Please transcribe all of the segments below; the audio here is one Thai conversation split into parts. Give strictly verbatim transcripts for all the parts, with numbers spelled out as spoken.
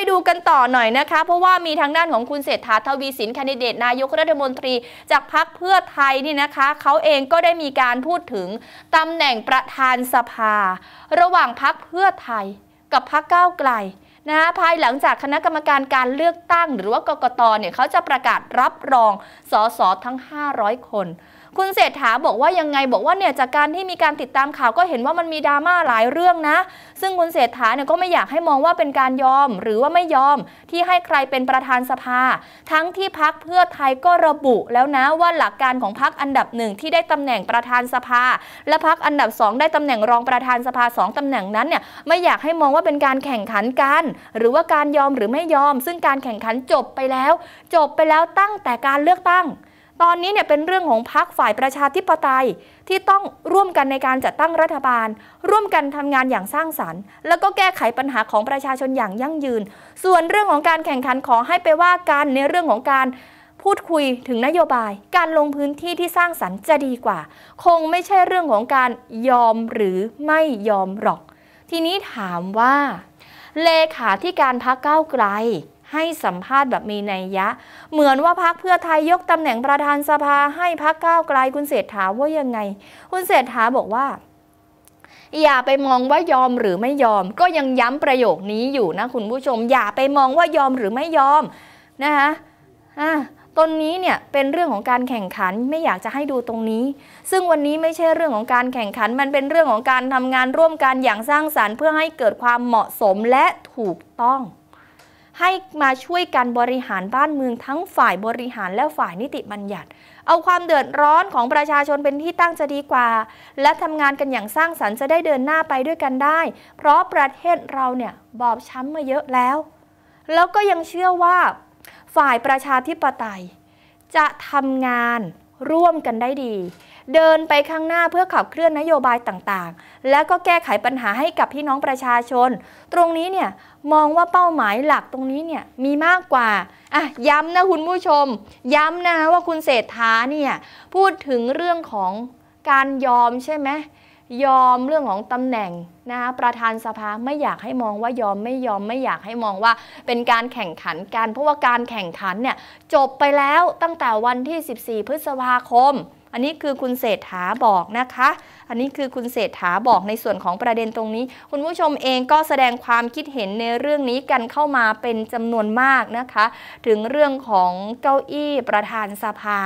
ไปดูกันต่อหน่อยนะคะเพราะว่ามีทางด้านของคุณเศรษฐาทวีสินแคนดิเดตนายกรัฐมนตรีจากพรรคเพื่อไทยนี่นะคะเขาเองก็ได้มีการพูดถึงตำแหน่งประธานสภาระหว่างพรรคเพื่อไทยกับพรรคก้าวไกลนะภายหลังจากคณะกรรมการการเลือกตั้งหรือว่ากกตเนี่ยเขาจะประกาศรับรองสสทั้งห้าร้อยคนคุณเศรษฐาบอกว่ายังไงบอกว่าเนี่ยจากการที่มีการติดตามข่าวก็เห็นว่ามันมีดราม่าหลายเรื่องนะซึ่งคุณเศรษฐาเนี่ยก็ไม่อยากให้มองว่าเป็นการยอมหรือว่าไม่ยอมที่ให้ใครเป็นประธานสภาทั้งที่พรรคเพื่อไทยก็ระบุแล้วนะว่าหลักการของพรรคอันดับหนึ่งที่ได้ตำแหน่งประธานสภาและพรรคอันดับสองได้ตำแหน่งรองประธานสภาสองตำแหน่งนั้นเนี่ยไม่อยากให้มองว่าเป็นการแข่งขันกันหรือว่าการยอมหรือไม่ยอมซึ่งการแข่งขันจบไปแล้วจบไปแล้วตั้งแต่การเลือกตั้งตอนนี้เนี่ยเป็นเรื่องของพรรคฝ่ายประชาธิปไตยที่ต้องร่วมกันในการจัดตั้งรัฐบาลร่วมกันทำงานอย่างสร้างสรรค์แล้วก็แก้ไขปัญหาของประชาชนอย่างยั่งยืนส่วนเรื่องของการแข่งขันขอให้ไปว่ากันในเรื่องของการพูดคุยถึงนโยบายการลงพื้นที่ที่สร้างสรรค์จะดีกว่าคงไม่ใช่เรื่องของการยอมหรือไม่ยอมหรอกทีนี้ถามว่าเลขาธิการพรรคก้าวไกลให้สัมภาษณ์แบบมีนัยยะเหมือนว่าพรรคเพื่อไทยยกตำแหน่งประธานสภาให้พรรคก้าวไกลคุณเศรษฐาว่ายังไงคุณเศรษฐาบอกว่าอย่าไปมองว่ายอมหรือไม่ยอมก็ยังย้ำประโยคนี้อยู่นะคุณผู้ชมอย่าไปมองว่ายอมหรือไม่ยอมนะคะอ่ะตอนนี้เนี่ยเป็นเรื่องของการแข่งขันไม่อยากจะให้ดูตรงนี้ซึ่งวันนี้ไม่ใช่เรื่องของการแข่งขันมันเป็นเรื่องของการทำงานร่วมกันอย่างสร้างสรรค์เพื่อให้เกิดความเหมาะสมและถูกต้องให้มาช่วยกันบริหารบ้านเมืองทั้งฝ่ายบริหารและฝ่ายนิติบัญญัติเอาความเดือดร้อนของประชาชนเป็นที่ตั้งจะดีกว่าและทำงานกันอย่างสร้างสรรค์จะได้เดินหน้าไปด้วยกันได้เพราะประเทศเราเนี่ยบอบช้ำมาเยอะแล้วแล้วก็ยังเชื่อว่าฝ่ายประชาธิปไตยจะทำงานร่วมกันได้ดีเดินไปข้างหน้าเพื่อขับเคลื่อนนโยบายต่างๆและก็แก้ไขปัญหาให้กับพี่น้องประชาชนตรงนี้เนี่ยมองว่าเป้าหมายหลักตรงนี้เนี่ยมีมากกว่าอ่ะย้ำนะคุณผู้ชมย้ำนะว่าคุณเศรษฐาเนี่ยพูดถึงเรื่องของการยอมใช่ไหมยอมเรื่องของตำแหน่งนะประธานสภาไม่อยากให้มองว่ายอมไม่ยอมไม่อยากให้มองว่าเป็นการแข่งขันกันเพราะว่าการแข่งขันเนี่ยจบไปแล้วตั้งแต่วันที่สิบสี่พฤษภาคมอันนี้คือคุณเศรษฐาบอกนะคะอันนี้คือคุณเศรษฐาบอกในส่วนของประเด็นตรงนี้คุณผู้ชมเองก็แสดงความคิดเห็นในเรื่องนี้กันเข้ามาเป็นจำนวนมากนะคะถึงเรื่องของเก้าอี้ประธานสภา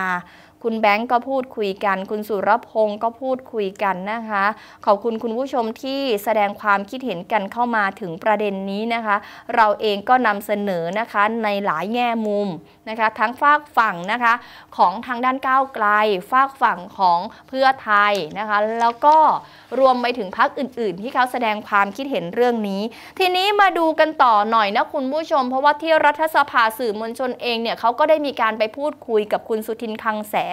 คุณแบงก์ก็พูดคุยกันคุณสุรพงศ์ก็พูดคุยกันนะคะขอบคุณคุณผู้ชมที่แสดงความคิดเห็นกันเข้ามาถึงประเด็นนี้นะคะเราเองก็นำเสนอนะคะในหลายแง่มุมนะคะทั้งฝากฝั่งนะคะของทางด้านก้าวไกลฝากฝั่งของเพื่อไทยนะคะแล้วก็รวมไปถึงพรรคอื่นๆที่เขาแสดงความคิดเห็นเรื่องนี้ทีนี้มาดูกันต่อหน่อยนะคุณผู้ชมเพราะว่าที่รัฐสภาสื่อมวลชนเองเนี่ยเขาก็ได้มีการไปพูดคุยกับคุณสุทินคลังแสง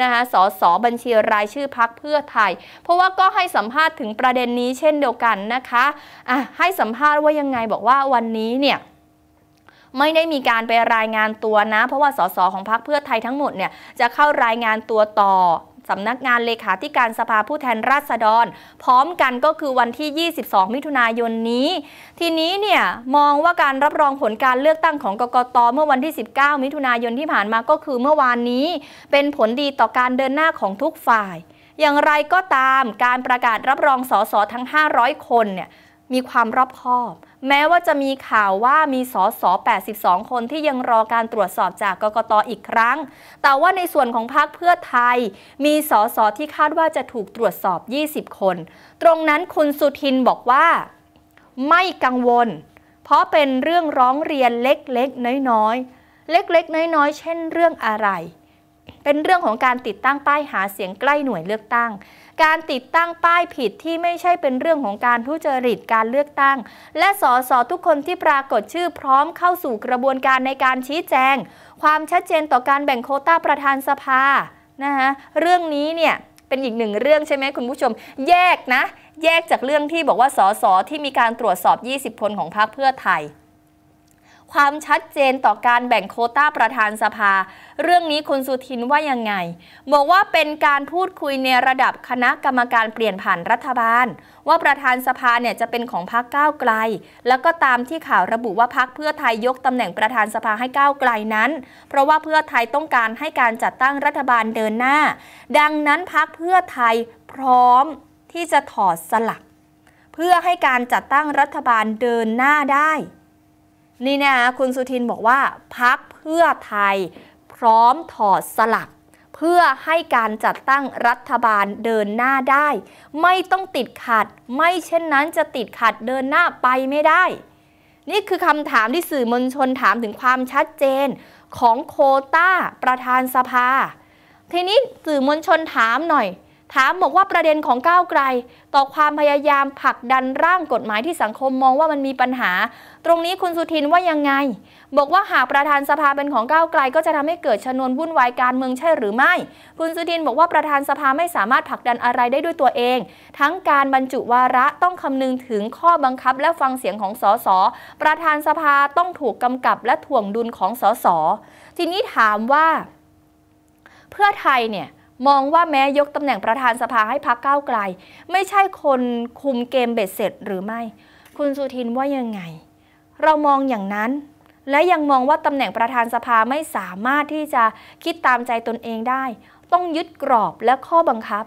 นะคะสสบัญชีรายชื่อพรรคเพื่อไทยเพราะว่าก็ให้สัมภาษณ์ถึงประเด็นนี้เช่นเดียวกันนะคะอ่ะให้สัมภาษณ์ว่ายังไงบอกว่าวันนี้เนี่ยไม่ได้มีการไปรายงานตัวนะเพราะว่าสสของพรรคเพื่อไทยทั้งหมดเนี่ยจะเข้ารายงานตัวต่อสำนักงานเลขาธิการสภาผู้แทนราษฎรพร้อมกันก็คือวันที่ยี่สิบสองมิถุนายนนี้ทีนี้เนี่ยมองว่าการรับรองผลการเลือกตั้งของกกต.เมื่อวันที่สิบเก้ามิถุนายนที่ผ่านมาก็คือเมื่อวานนี้เป็นผลดีต่อการเดินหน้าของทุกฝ่ายอย่างไรก็ตามการประกาศรับรองสสทั้งห้าร้อยคนเนี่ยมีความรอบคอบแม้ว่าจะมีข่าวว่ามีสสแปดสิบสองคนที่ยังรอการตรวจสอบจากกกตอีกครั้งแต่ว่าในส่วนของพรรคเพื่อไทยมีสสที่คาดว่าจะถูกตรวจสอบยี่สิบคนตรงนั้นคุณสุทินบอกว่าไม่กังวลเพราะเป็นเรื่องร้องเรียนเล็กๆน้อยๆเล็กๆน้อยๆเช่นเรื่องอะไรเป็นเรื่องของการติดตั้งป้ายหาเสียงใกล้หน่วยเลือกตั้งการติดตั้งป้ายผิดที่ไม่ใช่เป็นเรื่องของการทุจริตการเลือกตั้งและสสทุกคนที่ปรากฏชื่อพร้อมเข้าสู่กระบวนการในการชี้แจงความชัดเจนต่อการแบ่งโควต้าประธานสภานะคะเรื่องนี้เนี่ยเป็นอีกหนึ่งเรื่องใช่ไหมคุณผู้ชมแยกนะแยกจากเรื่องที่บอกว่าสสที่มีการตรวจสอบยี่สิบคนของพรรคเพื่อไทย ความชัดเจนต่อการแบ่งโควต้าประธานสภาเรื่องนี้คุณสุทินว่ายังไงบอกว่าเป็นการพูดคุยในระดับคณะกรรมการเปลี่ยนผ่านรัฐบาลว่าประธานสภาเนี่ยจะเป็นของพรรคก้าวไกลแล้วก็ตามที่ข่าวระบุว่าพรรคเพื่อไทยยกตำแหน่งประธานสภาให้ก้าวไกลนั้นเพราะว่าเพื่อไทยต้องการให้การจัดตั้งรัฐบาลเดินหน้าดังนั้นพรรคเพื่อไทยพร้อมที่จะถอดสลักเพื่อให้การจัดตั้งรัฐบาลเดินหน้าได้นี่นะคุณสุทินบอกว่าพรรคเพื่อไทยพร้อมถอดสลักเพื่อให้การจัดตั้งรัฐบาลเดินหน้าได้ไม่ต้องติดขัดไม่เช่นนั้นจะติดขัดเดินหน้าไปไม่ได้นี่คือคำถามที่สื่อมวลชนถามถึงความชัดเจนของโควต้าประธานสภาทีนี้สื่อมวลชนถามหน่อยถามบอกว่าประเด็นของก้าวไกลต่อความพยายามผลักดันร่างกฎหมายที่สังคมมองว่ามันมีปัญหาตรงนี้คุณสุทินว่ายังไงบอกว่าหากประธานสภาเป็นของก้าวไกลก็จะทำให้เกิดชนวนวุ่นวายการเมืองใช่หรือไม่คุณสุทินบอกว่าประธานสภาไม่สามารถผลักดันอะไรได้ด้วยตัวเองทั้งการบรรจุวาระต้องคำนึงถึงข้อบังคับและฟังเสียงของสสประธานสภาต้องถูกกำกับและถ่วงดุลของสสทีนี้ถามว่าเพื่อไทยเนี่ยมองว่าแม้ยกตำแหน่งประธานสภาให้พรรคก้าวไกลไม่ใช่คนคุมเกมเบ็ดเสร็จหรือไม่คุณสุทินว่ายังไงเรามองอย่างนั้นและยังมองว่าตำแหน่งประธานสภาไม่สามารถที่จะคิดตามใจตนเองได้ต้องยึดกรอบและข้อบังคับ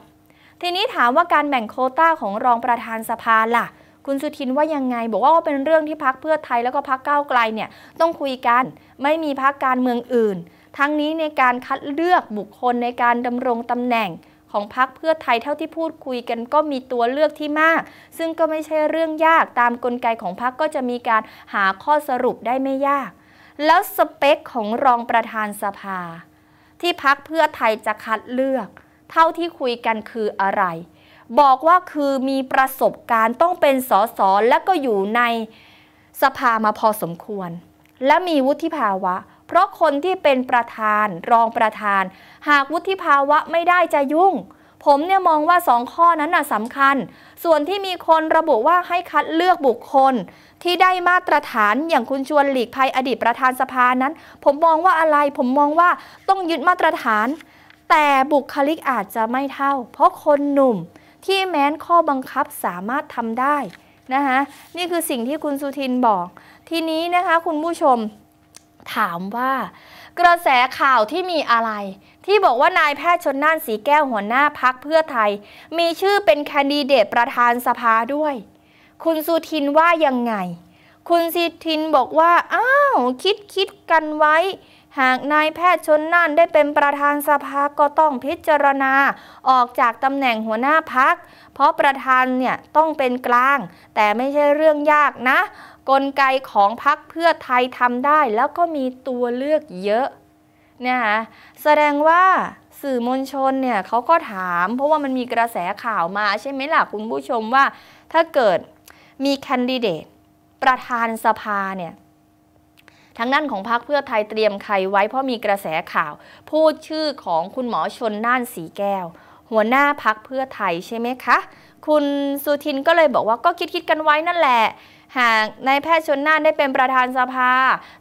ทีนี้ถามว่าการแบ่งโควต้าของรองประธานสภาล่ะคุณสุทินว่ายังไงบอกว่าเป็นเรื่องที่พรรคเพื่อไทยแล้วก็พรรคก้าวไกลเนี่ยต้องคุยกันไม่มีพรรคการเมืองอื่นทั้งนี้ในการคัดเลือกบุคคลในการดำรงตำแหน่งของพรรคเพื่อไทยเท่าที่พูดคุยกันก็มีตัวเลือกที่มากซึ่งก็ไม่ใช่เรื่องยากตามกลไกของพรรคก็จะมีการหาข้อสรุปได้ไม่ยากแล้วสเปคของรองประธานสภาที่พรรคเพื่อไทยจะคัดเลือกเท่าที่คุยกันคืออะไรบอกว่าคือมีประสบการณ์ต้องเป็นสสและก็อยู่ในสภามาพอสมควรและมีวุฒิภาวะเพราะคนที่เป็นประธานรองประธานหากวุฒิภาวะไม่ได้จะยุ่งผมเนี่ยมองว่าสองข้อนั้นน่ะสำคัญส่วนที่มีคนระบุว่าให้คัดเลือกบุคคลที่ได้มาตรฐานอย่างคุณชวนหลีกภัยอดีตประธานสภานั้นผมมองว่าอะไรผมมองว่าต้องยึดมาตรฐานแต่บุคลิกอาจจะไม่เท่าเพราะคนหนุ่มที่แม้นข้อบังคับสามารถทำได้นะคะนี่คือสิ่งที่คุณสุทินบอกทีนี้นะคะคุณผู้ชมถามว่ากระแสข่าวที่มีอะไรที่บอกว่านายแพทย์ชลน่านสีแก้วหัวหน้าพรรคเพื่อไทยมีชื่อเป็นแคนดิเดตประธานสภาด้วยคุณสุทินว่ายังไงคุณสุทินบอกว่าอ้าวคิดคิดกันไว้หากนายแพทย์ชลน่านได้เป็นประธานสภาก็ต้องพิจารณาออกจากตำแหน่งหัวหน้าพรรคเพราะประธานเนี่ยต้องเป็นกลางแต่ไม่ใช่เรื่องยากนะกลไกของพรรคเพื่อไทยทำได้แล้วก็มีตัวเลือกเยอะนะคะแสดงว่าสื่อมวลชนเนี่ยเขาก็ถามเพราะว่ามันมีกระแสข่าวมาใช่ไหมล่ะคุณผู้ชมว่าถ้าเกิดมีแคนดิเดตประธานสภาเนี่ยทางด้านของพรรคเพื่อไทยเตรียมใครไว้เพราะมีกระแสข่าวพูดชื่อของคุณหมอชลน่านสีแก้วหัวหน้าพรรคเพื่อไทยใช่ไหมคะคุณสุทินก็เลยบอกว่าก็คิดคิดกันไว้นั่นแหละหากนายแพทย์ชลน่านได้เป็นประธานสภา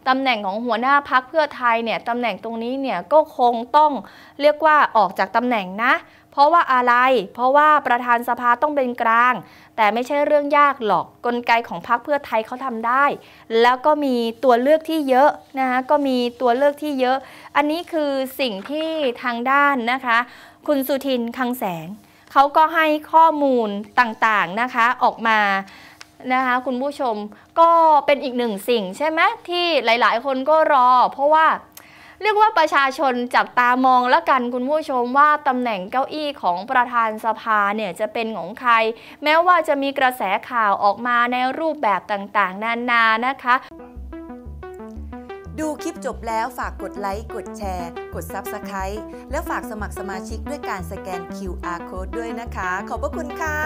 ตำแหน่งของหัวหน้าพรรคเพื่อไทยเนี่ยตำแหน่งตรงนี้เนี่ยก็คงต้องเรียกว่าออกจากตำแหน่งนะเพราะว่าอะไรเพราะว่าประธานสภาต้องเป็นกลางแต่ไม่ใช่เรื่องยากหรอกกลไกของพรรคเพื่อไทยเขาทำได้แล้วก็มีตัวเลือกที่เยอะนะคะก็มีตัวเลือกที่เยอะอันนี้คือสิ่งที่ทางด้านนะคะคุณสุทินคลังแสงเขาก็ให้ข้อมูลต่างๆนะคะออกมานะคะคุณผู้ชมก็เป็นอีกหนึ่งสิ่งใช่ไหมที่หลายๆคนก็รอเพราะว่าเรียกว่าประชาชนจับตามองแล้วกันคุณผู้ชมว่าตำแหน่งเก้าอี้ของประธานสภาเนี่ยจะเป็นของใครแม้ว่าจะมีกระแสข่าวออกมาในรูปแบบต่างๆนานานะคะดูคลิปจบแล้วฝากกดไลค์กดแชร์กด ซับสไครบ์ แล้วฝากสมัครสมาชิกด้วยการสแกน คิว อาร์ โค้ด ด้วยนะคะขอบพระคุณค่ะ